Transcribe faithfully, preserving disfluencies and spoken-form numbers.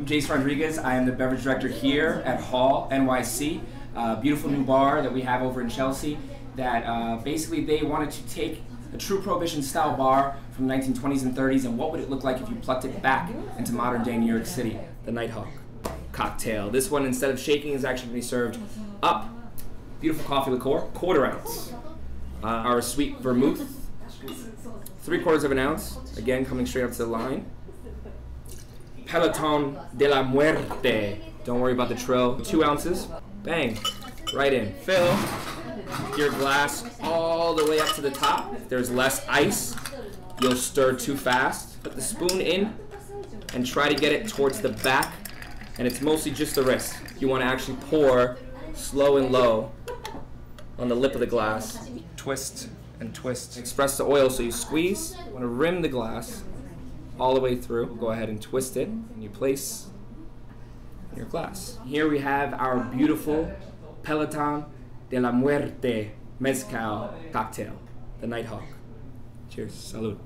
I'm Jason Rodriguez. I am the beverage director here at Hall N Y C, a beautiful new bar that we have over in Chelsea that uh, basically they wanted to take a true Prohibition style bar from the nineteen twenties and thirties and what would it look like if you plucked it back into modern day New York City. The Nighthawk cocktail. This one, instead of shaking, is actually going to be served up. Beautiful coffee liqueur, quarter ounce. Uh, our sweet vermouth, three quarters of an ounce, again coming straight up to the line. Peloton de la Muerte. Don't worry about the trill. Two ounces. Bang. Right in. Fill your glass all the way up to the top. If there's less ice, you'll stir too fast. Put the spoon in and try to get it towards the back. And it's mostly just the wrist. You want to actually pour slow and low on the lip of the glass. Twist and twist. Express the oil so you squeeze. You want to rim the glass all the way through. Go ahead and twist it, and you place your glass. Here we have our beautiful Peloton de la Muerte Mezcal cocktail, the Nighthawk. Cheers, salud.